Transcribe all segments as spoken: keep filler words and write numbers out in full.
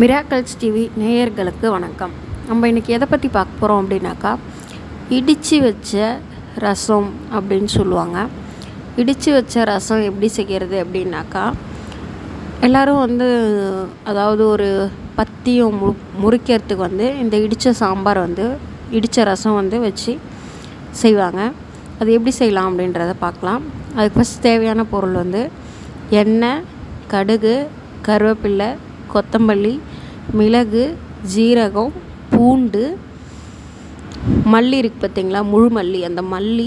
Miracles T V நேயர்களுக்கு வணக்கம். நம்ம இன்னைக்கு எதை பத்தி பார்க்க போறோம் அப்படினாக்கா இடிச்சி வச்ச ரசம் அப்படினு சொல்லுவாங்க. இடிச்சி வச்ச ரசம் எப்படி செய்யறது அப்படினாக்கா எல்லாரும் வந்து அதாவது ஒரு பத்தியம் முறுக்கிறதுக்கு வந்து இந்த இடிச்ச சாம்பார் வந்து இடிச்ச ரசம் வந்து வெச்சி செய்வாங்க. அது எப்படி செய்யலாம் அப்படின்றத பார்க்கலாம். அதுக்கு first தேவையான பொருள் வந்து எண்ணெய், கடுகு, கருவேப்பிலை, கொத்தமல்லி, மிளகு, ஜீரகம், பூண்டு, மல்லி இருக்கு பாத்தீங்களா, முழு மல்லி, அந்த மல்லி,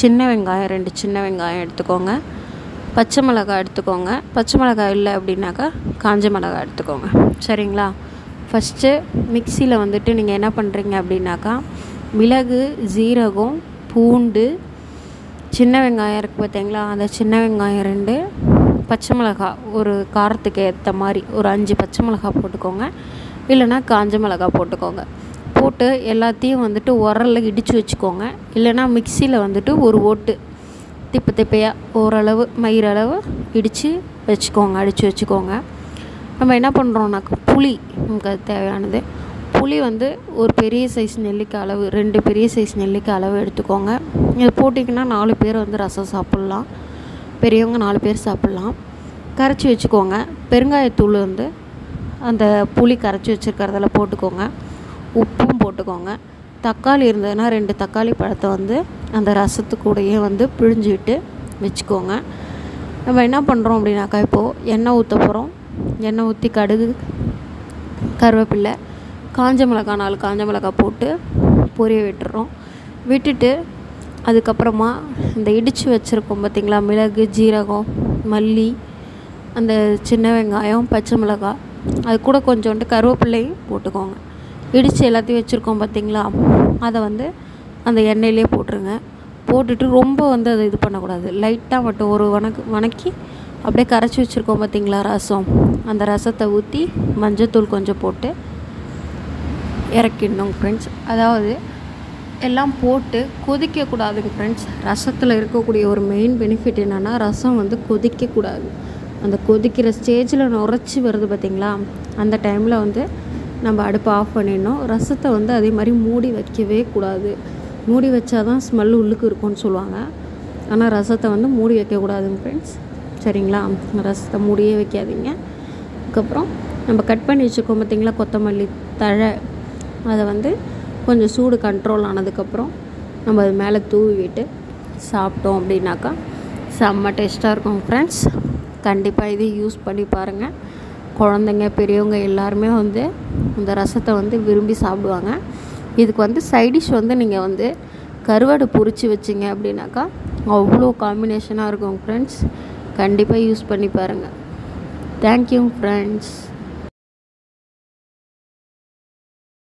சின்ன வெங்காயம், ரெண்டு சின்ன வெங்காயம் எடுத்துக்கோங்க, பச்சை மிளகாய் எடுத்துக்கோங்க, பச்சை மிளகாய் இல்ல அப்படினாக்கா காஞ்ச மிளகாய் எடுத்துக்கோங்க. சரிங்களா? ஃபர்ஸ்ட் மிக்ஸில வந்துட்டு நீங்க என்ன பண்றீங்க அப்படினாக்கா மிளகு, ஜீரகம், பூண்டு, சின்ன வெங்காயம் இருக்கு பாத்தீங்களா, அந்த சின்ன வெங்காயம் ரெண்டு, பச்சை மிளகாய் ஒரு காரத்துக்கு ஏற்ற மாதிரி ஒரு அஞ்சு பச்சை மிளகாய் போட்டுக்கோங்க, இல்லனா காஞ்ச மிளகாய் போட்டுக்கோங்க. போட்டு எல்லாத்தையும் வந்துட்டு உரல்ல இடிச்சு வச்சுக்கோங்க. இல்லனா மிக்ஸில வந்துட்டு ஒரு ஓட்டு திப்பு திப்பையா ஓரளவு மயிரளவு இடிச்சு வச்சுக்கோங்க, அடிச்சு வச்சுக்கோங்க. நம்ம என்ன பண்றோம்னாக்க புளி, நமக்கு தேவையானது புளி வந்து ஒரு பெரிய சைஸ் நெல்லிக்காய் அளவு, ரெண்டு பெரிய சைஸ் நெல்லிக்காய் அளவு எடுத்துக்கோங்க. இது போட்டிங்கன்னா நாலு பேர் வந்து ரசம் சாப்பிடலாம், பெரியவங்க நாலு பேர் சாப்பிடலாம். கரைச்சி வச்சுக்கோங்க. பெருங்காயத்தூள் வந்து அந்த புளி கரைச்சி வச்சுருக்கிறதில் போட்டுக்கோங்க. உப்பும் போட்டுக்கோங்க. தக்காளி இருந்ததுன்னா ரெண்டு தக்காளி பழத்தை வந்து அந்த ரசத்து கூடயே வந்து பிழிஞ்சிட்டு வச்சுக்கோங்க. நம்ம என்ன பண்ணுறோம் அப்படின்னாக்கா இப்போது எண்ணெய் ஊற்ற போகிறோம். எண்ணெய் ஊற்றி கடுகு, கருவேப்பிலை, காஞ்ச மிளகாய், நாலு காஞ்ச மிளகாய் போட்டு பொரிய விட்டுறோம். விட்டுட்டு அதுக்கப்புறமா இந்த இடிச்சு வச்சுருக்கோம் பார்த்திங்களா, மிளகு, ஜீரகம், மல்லி, அந்த சின்ன வெங்காயம், பச்சை மிளகாய், அது கூட கொஞ்சோண்டு கருவேப்பிலையும் போட்டுக்கோங்க. இடித்து எல்லாத்தையும் வச்சுருக்கோம் பார்த்திங்களா, அதை வந்து அந்த எண்ணெயிலே போட்டுருங்க. போட்டுட்டு ரொம்ப வந்து அதை இது பண்ணக்கூடாது, லைட்டாக மட்டும் ஒரு வணக்கு வணக்கி அப்படியே கரைச்சி வச்சுருக்கோம் பார்த்திங்களா ரசம், அந்த ரசத்தை ஊற்றி மஞ்சத்தூள் கொஞ்சம் போட்டு இறக்கிடணும் ஃப்ரெண்ட்ஸ். அதாவது எல்லாம் போட்டு கொதிக்கக்கூடாதுங்க ஃப்ரெண்ட்ஸ். ரசத்தில் இருக்கக்கூடிய ஒரு மெயின் பெனிஃபிட் என்னென்னா ரசம் வந்து கொதிக்கக்கூடாது. அந்த கொதிக்கிற ஸ்டேஜில் நுரைச்சி வருது பார்த்திங்களா, அந்த டைமில் வந்து நம்ம அடுப்பை ஆஃப் பண்ணிடணும். ரசத்தை வந்து அதே மாதிரி மூடி வைக்கவே கூடாது. மூடி வச்சா தான் ஸ்மெல் உள்ளுக்கு இருக்கும்னு சொல்லுவாங்க, ஆனால் ரசத்தை வந்து மூடி வைக்கக்கூடாதுங்க ஃப்ரெண்ட்ஸ். சரிங்களா? ரசத்தை மூடியே வைக்காதீங்க. அதுக்கப்புறம் நம்ம கட் பண்ணி வச்சுருக்கோம் பார்த்திங்களா கொத்தமல்லி தழை, அதை வந்து கொஞ்சம் சூடு கண்ட்ரோல் ஆனதுக்கப்புறம் நம்ம அது மேலே தூவிட்டு சாப்பிட்டோம் அப்படின்னாக்கா செம்ம டேஸ்ட்டாக இருக்கும் ஃப்ரெண்ட்ஸ். கண்டிப்பாக இதை யூஸ் பண்ணி பாருங்கள். குழந்தைங்க, பெரியவங்க எல்லாருமே வந்து இந்த ரசத்தை வந்து விரும்பி சாப்பிடுவாங்க. இதுக்கு வந்து சைடிஷ் வந்து நீங்கள் வந்து கருவாடு பொரிச்சு வச்சிங்க அப்படின்னாக்கா அவ்வளோ காம்பினேஷனாக இருக்கும் ஃப்ரெண்ட்ஸ். கண்டிப்பாக யூஸ் பண்ணி பாருங்கள். Thank you friends.